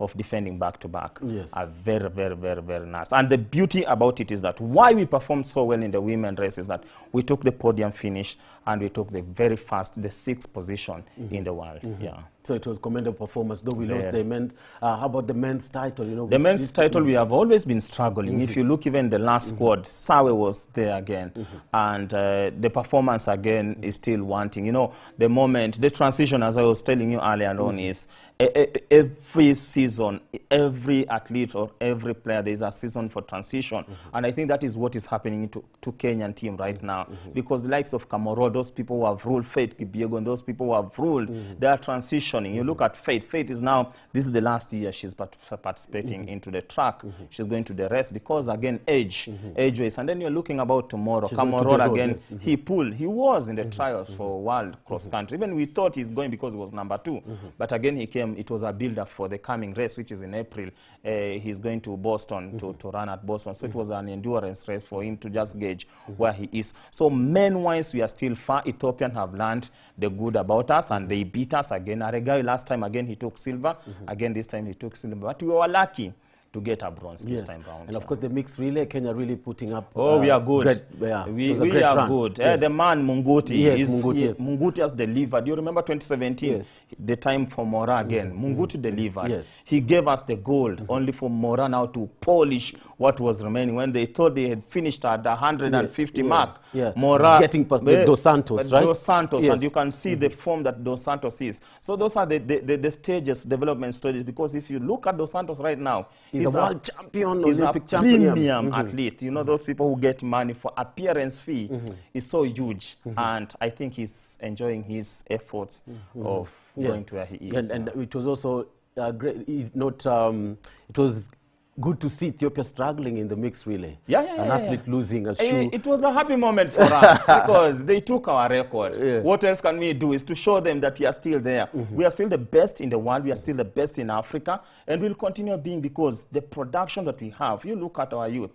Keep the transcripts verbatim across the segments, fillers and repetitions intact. of defending back-to-back yes. are very, very, very, very nice. And the beauty about it is that why we performed so well in the women's race is that we took the podium finish and we took the very fast, the sixth position mm-hmm. in the world. Mm-hmm. Yeah. So it was commendable performance, though we yeah. lost the men. Uh, how about the men's title? You know, the men's title, we have always been struggling. Mm-hmm. If you look, even the last mm-hmm. squad, Sawe was there again. Mm-hmm. And uh, the performance again mm-hmm. is still wanting. You know, the moment, the transition, as I was telling you earlier mm-hmm. on, is a, a, every season, every athlete or every player, there is a season for transition. Mm-hmm. And I think that is what is happening to, to Kenyan team right now. Mm-hmm. Because the likes of Kamoro, those people who have ruled, Faith Kipyegon, those people who have ruled, mm-hmm. their transition. You look at Faith. Faith is now, this is the last year she's part participating mm-hmm. into the track. Mm-hmm. She's going to the rest because, again, age, mm-hmm. age ways. And then you're looking about tomorrow. Kamoro to again, yes. mm-hmm. he pulled. He was in the mm-hmm. trials mm-hmm. for World Cross Country. Even we thought he's going because he was number two. Mm-hmm. But again, he came. It was a build-up for the coming race, which is in April. Uh, he's going to Boston mm-hmm. to, to run at Boston. So mm-hmm. it was an endurance race for him to just gauge mm-hmm. where he is. So men-wise, we are still far. Ethiopians have learned the good about us, and they beat us again. Guy last time again he took silver, mm-hmm. again this time he took silver, but we were lucky to get a bronze yes. this time round. And of yeah. course the mixed relay, Kenya really putting up. Oh, uh, we are good. Great, yeah, we we great are run. good. Yes. Uh, the man Munguti, yes, is, Munguti, yes. Munguti has delivered. You remember twenty seventeen, yes. the time for Mora again. Mm. Munguti mm. delivered. Yes. He gave us the gold, mm-hmm. only for Mora now to polish what was remaining. When they thought they had finished at the one hundred fifty yeah. mark, yeah. Mora getting past the Dos Santos, right? Dos Santos, yes. and you can see mm-hmm. the form that Dos Santos is. So those are the the, the the stages, development stages. Because if you look at Dos Santos right now. He's He's a world champion, Olympic champion. He's a premium mm-hmm. athlete. You know, mm-hmm. those people who get money for appearance fee mm-hmm. is so huge. Mm-hmm. And I think he's enjoying his efforts mm-hmm. of yeah. going to where he is. And, and it was also uh, great, not, um, it was good to see Ethiopia struggling in the mixed relay. Yeah, yeah, yeah. An athlete yeah. losing a shoe. It was a happy moment for us because they took our record. Yeah. What else can we do is to show them that we are still there. Mm-hmm. We are still the best in the world. We are still the best in Africa. And we'll continue being because the production that we have, you look at our youth,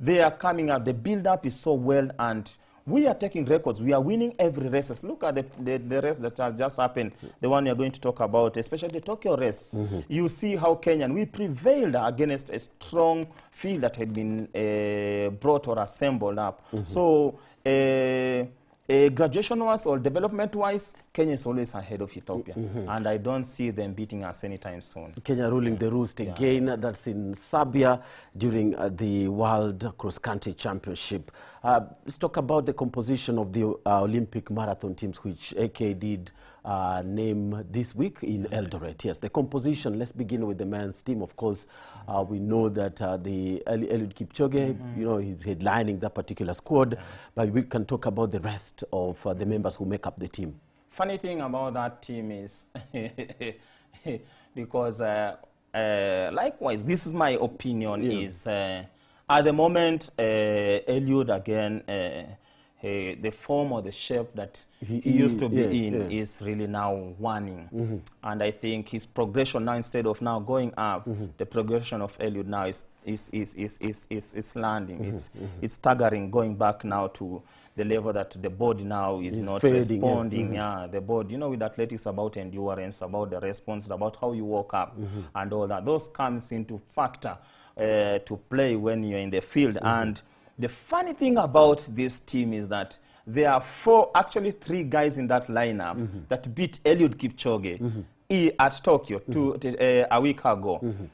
they are coming up. The build-up is so well and we are taking records. We are winning every race. Look at the, the, the race that has just happened, the one you're going to talk about, especially the Tokyo race. Mm-hmm. You see how Kenyan, we prevailed against a strong field that had been uh, brought or assembled up. Mm-hmm. So, uh, uh, graduation-wise or development-wise, Kenya is always ahead of Ethiopia, mm-hmm. and I don't see them beating us anytime soon. Kenya ruling yeah. the roost yeah. again. That's in Serbia during uh, the World Cross Country Championship. Uh, let's talk about the composition of the uh, Olympic marathon teams, which A K did uh, name this week in Eldoret. Yes, the composition. Let's begin with the men's team. Of course, uh, we know that uh, the Eliud Kipchoge, mm-hmm. you know, he's headlining that particular squad, yeah. but we can talk about the rest of uh, the members who make up the team. Funny thing about that team is because uh, uh, likewise, this is my opinion, yeah. is uh, at the moment, uh, Eliud again, uh, hey, the form or the shape that he, he used to be yeah, in yeah. is really now waning. Mm-hmm. And I think his progression now, instead of now going up, mm-hmm. the progression of Eliud now is, is, is, is, is, is, is landing. Mm-hmm. It's, mm-hmm. it's staggering, going back now to the level that the body now is it's not fading, responding. Yeah. Mm-hmm. yeah, the body, you know, with athletics about endurance, about the response, about how you walk up mm-hmm. and all that. Those comes into factor uh, to play when you're in the field. Mm-hmm. And the funny thing about this team is that there are four, actually three guys in that lineup mm-hmm. that beat Eliud Kipchoge mm-hmm. at Tokyo mm-hmm. two, t uh, a week ago. Mm-hmm.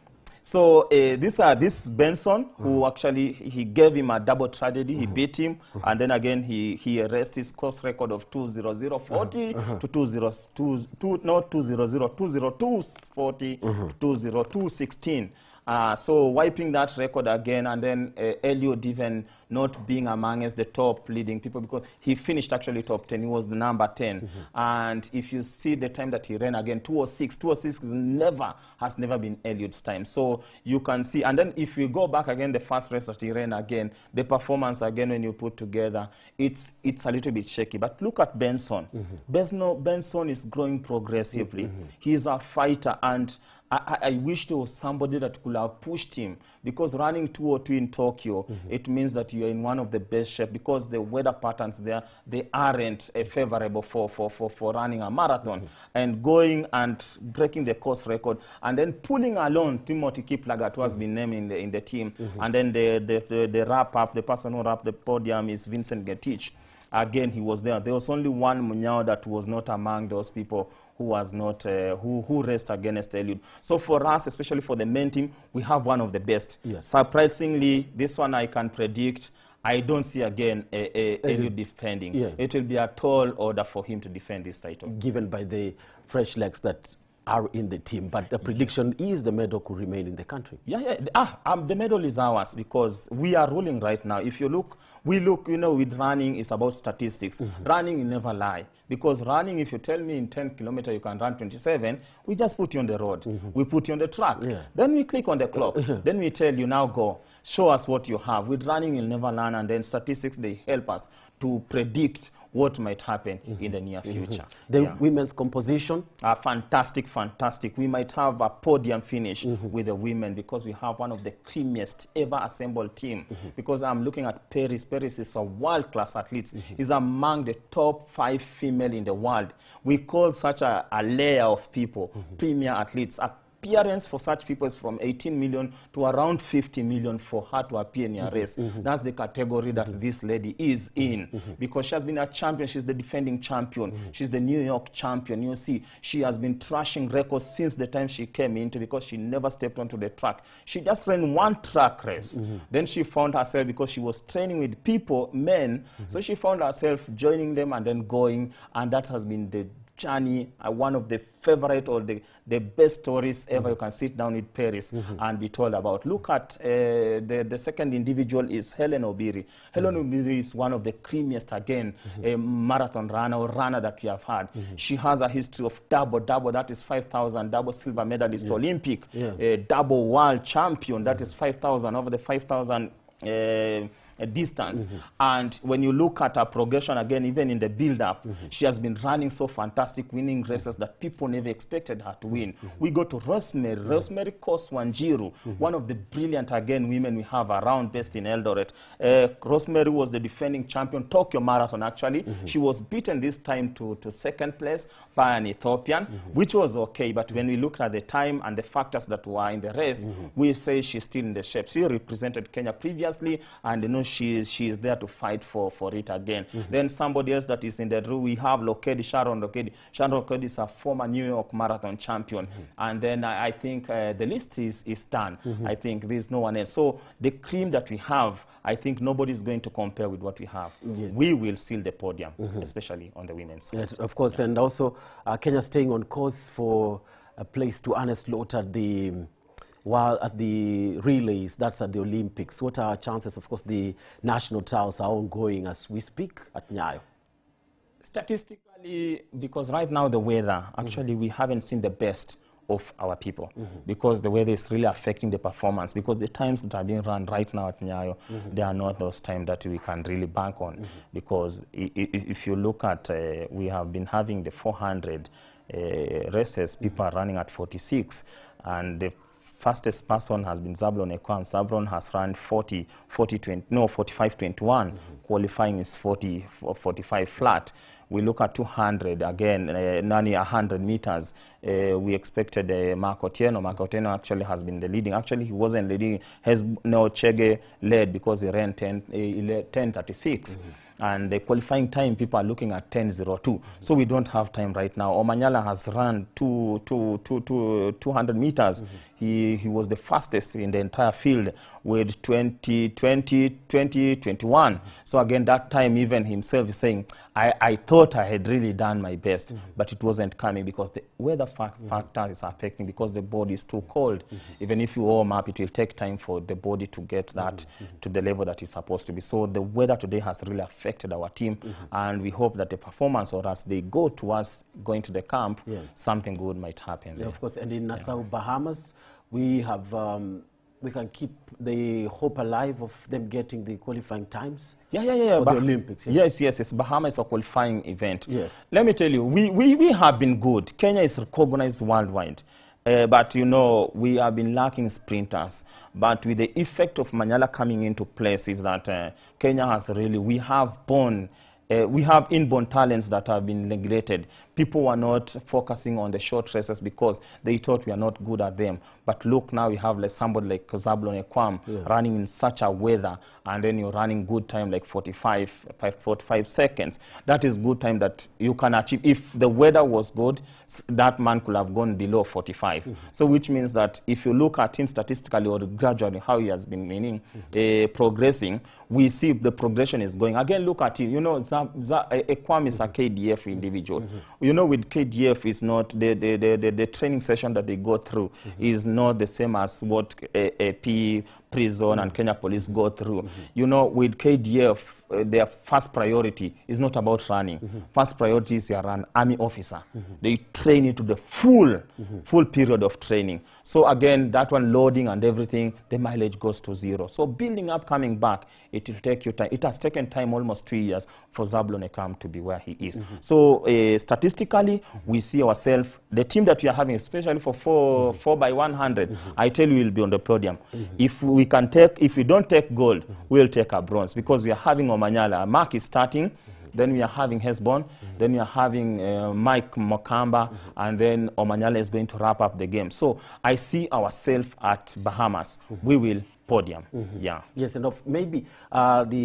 So uh, these are this Benson, mm. who actually he gave him a double tragedy. Mm-hmm. He beat him, mm-hmm. and then again he he erased his course record of two zero zero forty mm-hmm. to two zero two two no two zero zero two zero two forty mm-hmm. to two zero two sixteen. Uh, so wiping that record again, and then uh, Eliud even not being amongst the top leading people because he finished actually top ten. He was the number ten. Mm-hmm. And if you see the time that he ran again, two oh six, two oh six is never, has never been Eliud's time. So you can see, and then if you go back again, the first race that he ran again, the performance again when you put together, it's, it's a little bit shaky. But look at Benson. Mm-hmm. Benson, Benson is growing progressively. Mm-hmm. He's a fighter and I, I wish there was somebody that could have pushed him, because running two oh two in Tokyo, mm-hmm. it means that you are in one of the best shape, because the weather patterns there, they aren't uh, favorable for, for, for, for running a marathon. Mm-hmm. And going and breaking the course record, and then pulling along Timothy Kiplagat, who has mm-hmm. been named in the, in the team, mm-hmm. and then the, the, the, the wrap-up, the person who wrapped the podium is Vincent Getich. Again, he was there. There was only one Munyao that was not among those people who was not uh, who who raced against Eliud. So for us, especially for the men team, we have one of the best. Yes. Surprisingly, this one I can predict. I don't see again a, a Eliud defending. Yeah. It will be a tall order for him to defend this title, given by the fresh legs that are in the team. But the prediction is the medal could remain in the country. Yeah, yeah. Ah, um, the medal is ours, because we are ruling right now. If you look, we look, you know, with running, it's about statistics. Mm-hmm. Running, you never lie. Because running, if you tell me in ten kilometers you can run twenty-seven, we just put you on the road. Mm-hmm. We put you on the track. Yeah. Then we click on the clock. Then we tell you, now go. Show us what you have. With running, you'll never learn. And then statistics, they help us to predict what might happen mm-hmm. in the near future. Mm-hmm. The yeah. women's composition? Uh, fantastic, fantastic. We might have a podium finish mm-hmm. with the women, because we have one of the creamiest ever assembled team. Mm-hmm. Because I'm looking at Paris. Paris is a world-class athlete. Mm-hmm. He's among the top five female in the world. We call such a, a layer of people mm-hmm. premier athletes. A appearance for such people is from eighteen million to around fifty million for her to appear in a race. Mm-hmm. That's the category that mm-hmm. this lady is in, mm-hmm. because she has been a champion. She's the defending champion. Mm-hmm. She's the New York champion. You see, she has been thrashing records since the time she came into, because she never stepped onto the track. She just ran one track race. Mm-hmm. Then she found herself, because she was training with people, men, mm-hmm. so she found herself joining them and then going, and that has been the journey, uh, one of the favorite or the, the best stories ever. Mm-hmm. You can sit down with Paris mm-hmm. and be told about. Look at uh, the, the second individual is Helen Obiri. Helen mm-hmm. Obiri is one of the creamiest, again, mm-hmm. uh, marathon runner or runner that we have had. Mm-hmm. She has a history of double, double, that is five thousand, double silver medalist, yeah. Olympic, yeah. Uh, double world champion, that mm-hmm. is five thousand, over the five thousand uh, a distance. Mm-hmm. And when you look at her progression, again, even in the build-up, mm-hmm. she has been running so fantastic, winning races that people never expected her to win. Mm-hmm. We go to Rosemary, mm-hmm. Rosemary Koswanjiru, mm-hmm. one of the brilliant, again, women we have around, based in Eldoret. Uh, Rosemary was the defending champion, Tokyo Marathon, actually. Mm-hmm. She was beaten this time to, to second place by an Ethiopian, mm-hmm. which was okay. But when we looked at the time and the factors that were in the race, mm-hmm. we say she's still in the shape. She represented Kenya previously, and you know, She is, she is there to fight for, for it again. Mm-hmm. Then somebody else that is in the room, we have Lokedi, Sharon Lokedi. Sharon Lokedi is a former New York Marathon champion. Mm-hmm. And then I, I think uh, the list is, is done. Mm-hmm. I think there's no one else. So the cream that we have, I think nobody's going to compare with what we have. Yes. We will seal the podium, mm-hmm. especially on the women's side. Yes, of course, yeah. And also uh, Kenya staying on course for a place to honor slaughter the... While at the relays, that's at the Olympics. What are our chances? Of course, the national trials are ongoing as we speak at Nyayo. Statistically, because right now the weather, actually mm-hmm. we haven't seen the best of our people, mm-hmm. because the weather is really affecting the performance, because the times that are being run right now at Nyayo, mm-hmm. they are not those times that we can really bank on, mm-hmm. because I I if you look at, uh, we have been having the four hundred uh, races, people are running at forty-six, and the fastest person has been Zablon Ekwam. Zablon has run forty, forty, twenty, no, forty-five twenty-one. Mm-hmm. Qualifying is forty, forty-five flat. We look at two hundred, again, uh, nearly one hundred meters. Uh, we expected uh, Marco Tieno. Marco Tieno actually has been the leading. Actually, he wasn't leading. Has, no, Chege led because he ran ten thirty-six. Mm-hmm. And the qualifying time, people are looking at ten oh two. So we don't have time right now. Omanyala has run two, two, two, two, two hundred meters. Mm-hmm. He, he was the fastest in the entire field with twenty, twenty, twenty, twenty-one. Mm-hmm. So again, that time, even himself is saying, I, I thought I had really done my best, mm-hmm. but it wasn't coming because the weather fa mm-hmm. factor is affecting, because the body is too cold. Mm-hmm. Even if you warm up, it will take time for the body to get that mm-hmm. to the level that it's supposed to be. So the weather today has really affected our team, mm-hmm. and we hope that the performance, or as they go towards going to the camp, yeah. something good might happen. Yeah, of course, and in Nassau, yeah. Bahamas, we have um, we can keep the hope alive of them getting the qualifying times. Yeah, yeah, yeah. For bah the Olympics. Yeah. Yes, yes, yes. Bahamas is a qualifying event. Yes. Let me tell you, we we we have been good. Kenya is recognized worldwide. Uh, but, you know, we have been lacking sprinters. But with the effect of Manyala coming into place is that uh, Kenya has really, we have born, uh, we have inborn talents that have been neglected. People were not focusing on the short races because they thought we are not good at them. But look, now we have like somebody like Zablon Ekwam yeah. running in such a weather, and then you're running good time like forty-five, forty-five seconds. That is good time that you can achieve. If the weather was good, that man could have gone below forty-five. Mm-hmm. So which means that if you look at him statistically or gradually how he has been meaning, mm-hmm. uh, progressing, we see the progression is going. Again, look at him. You know, Ekwam is a K D F individual. Mm-hmm. You know, with K D F, it's not the, the, the, the, the training session that they go through mm-hmm. is not the same as what A P, Prison, mm-hmm. and Kenya Police go through. Mm-hmm. You know, with K D F, uh, their first priority is not about running. Mm-hmm. First priority is you are an army officer. Mm-hmm. They train you to the full, mm-hmm. full period of training. So again, that one loading and everything, the mileage goes to zero. So building up, coming back, it will take you time. It has taken time almost two years for Zablon Ekwam to be where he is. Mm-hmm. So uh, statistically, mm-hmm. we see ourselves, the team that we are having, especially for four, mm-hmm. four by one hundred, mm-hmm. I tell you, we'll be on the podium. Mm-hmm. If we can take, if we don't take gold, mm-hmm. we'll take a bronze because we are having Omanyala. Mark is starting. Then we are having Hesbon, mm-hmm. then we are having uh, Mike Mokamba, mm-hmm. and then Omanyala is going to wrap up the game. So I see ourselves at Bahamas. Mm-hmm. We will podium. Mm-hmm. Yeah. Yes, and of maybe uh, the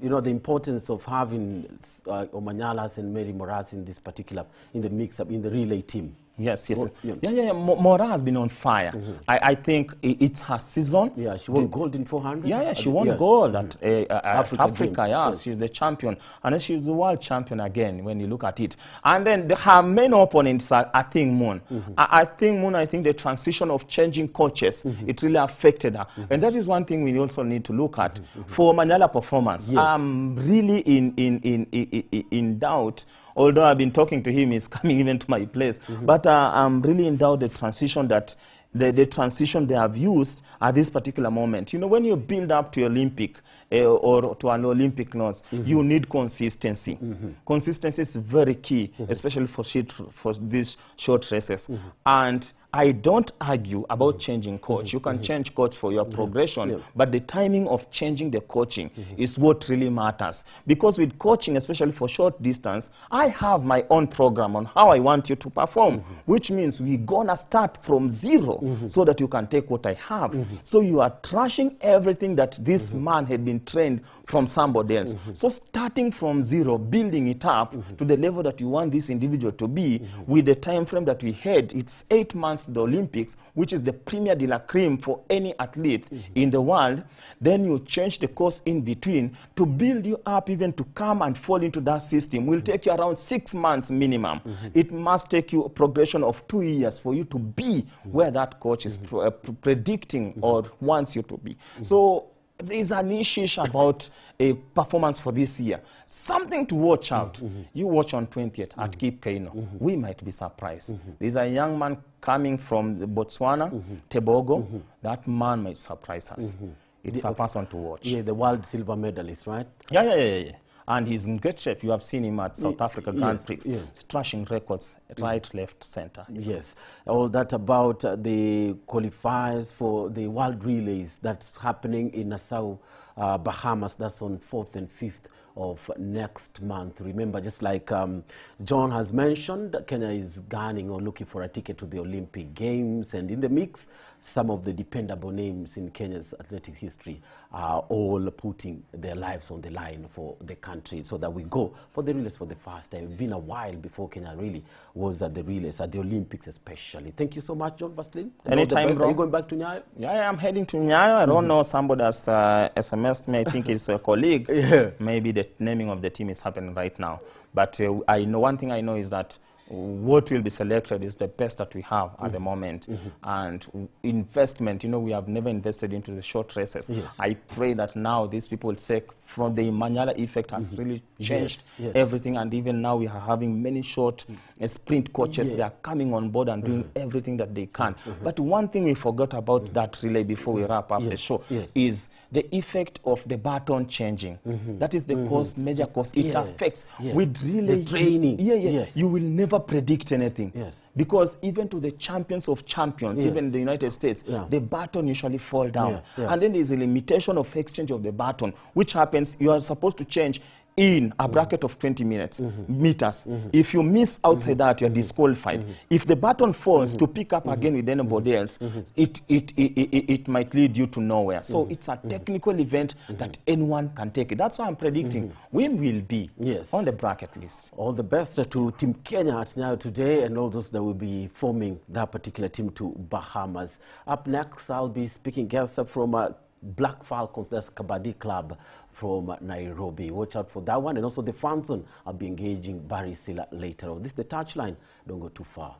you know the importance of having uh, Omanyalas and Mary Moraz in this particular in the mix-up in the relay team. Yes, yes. Well, yeah, yeah, yeah. yeah. Mora has been on fire. Mm-hmm. I, I think I, it's her season. Yeah, she won the gold in four hundred. Yeah, yeah, she won yes. gold mm-hmm. at, uh, uh, Africa, at Africa. Games, yeah, yes. She's the champion. And then she's the world champion again when you look at it. And then the, her main opponents are Athing Moon. Mm-hmm. I, I think Moon, I think the transition of changing coaches, mm-hmm. it really affected her. Mm-hmm. And that is one thing we also need to look at mm-hmm. for Manyala performance. Yes. I'm really in, in, in, in, in, in doubt. Although I've been talking to him, he's coming even to my place. Mm-hmm. But uh, I'm really in doubt the transition that the, the transition they have used at this particular moment. You know, when you build up to Olympic uh, or to an Olympic loss, mm-hmm. you need consistency. Mm-hmm. Consistency is very key, mm-hmm. especially for shit, for these short races. Mm-hmm. And I don't argue about changing coach. Mm-hmm. You can mm-hmm. change coach for your progression, yeah. Yeah. but the timing of changing the coaching mm-hmm. is what really matters. Because with coaching, especially for short distance, I have my own program on how I want you to perform, mm-hmm. which means we're going to start from zero mm-hmm. so that you can take what I have. Mm-hmm. So you are trashing everything that this mm-hmm. man had been trained from somebody else. Mm-hmm. So starting from zero, building it up mm-hmm. to the level that you want this individual to be mm-hmm. with the time frame that we had, it's eight months the Olympics, which is the premier de la creme for any athlete mm-hmm. in the world. Then you change the course in between to build you up even to come and fall into that system will mm-hmm. take you around six months minimum. Mm-hmm. It must take you a progression of two years for you to be mm-hmm. where that coach mm-hmm. is pr uh, pr predicting mm-hmm. or wants you to be. Mm-hmm. So there is an issue about a performance for this year. Something to watch out. Mm-hmm. You watch on twentieth mm-hmm. at Kipkeino. Mm-hmm. We might be surprised. Mm-hmm. There's a young man coming from Botswana, mm-hmm. Tebogo. Mm-hmm. That man might surprise us. Mm-hmm. It's the, a person to watch. Yeah, the world silver medalist, right? Yeah, yeah, yeah, yeah. And he's in great shape. You have seen him at South Africa Grand Prix, yes, yes. Trashing records, right, mm. left, center. Yes. All that about uh, the qualifiers for the world relays that's happening in Nassau, uh, Bahamas. That's on fourth and fifth of next month. Remember, just like um, John has mentioned, Kenya is gunning or looking for a ticket to the Olympic Games, and in the mix, some of the dependable names in Kenya's athletic history are all putting their lives on the line for the country so that we go for the relays for the first time. It's been a while before Kenya really was at the relays, at the Olympics especially. Thank you so much, John Vaselyne. Anytime, bro. Are you going back to Nyayo? Yeah, I'm heading to Nyayo. I mm-hmm. don't know, somebody has uh, S M S'd me. I think it's a colleague. Yeah. Maybe the naming of the team is happening right now. But uh, I know one thing I know is that what will be selected is the best that we have at mm-hmm. the moment. Mm-hmm. And investment, you know, we have never invested into the short races. Yes. I pray that now these people take from the Manyala effect has mm-hmm. really changed yes, yes. everything. And even now we are having many short uh, sprint coaches. Yeah. They are coming on board and mm-hmm. doing everything that they can. Mm-hmm. But one thing we forgot about mm-hmm. that relay before we wrap up yes. the show yes. is the effect of the baton changing. Mm-hmm. That is the mm-hmm. cause, major cause. It yeah. affects yeah. with relay. The training. Yeah, yeah. Yes. You will never never predict anything. Yes. Because even to the champions of champions, yes. even in the United States, yeah. the baton usually falls down. Yeah. Yeah. And then there's a limitation of exchange of the baton, which happens, you are supposed to change in a bracket mm-hmm. of twenty minutes, mm-hmm. meters. Mm-hmm. If you miss outside mm-hmm. that, you're mm-hmm. disqualified. Mm-hmm. If the baton falls mm-hmm. to pick up mm-hmm. again with anybody else, mm-hmm. it, it, it, it, it might lead you to nowhere. So mm-hmm. it's a technical mm-hmm. event mm-hmm. that anyone can take it. That's why I'm predicting mm-hmm. we will be yes. on the bracket list. All the best to Team Kenya at Nyayo today and all those that will be forming that particular team to Bahamas. Up next, I'll be speaking guests from uh, Black Falcons, that's Kabaddi Club from Nairobi. Watch out for that one. And also the fan zone. I'll be engaging Barry Silla later on. This is the Touchline. Don't go too far.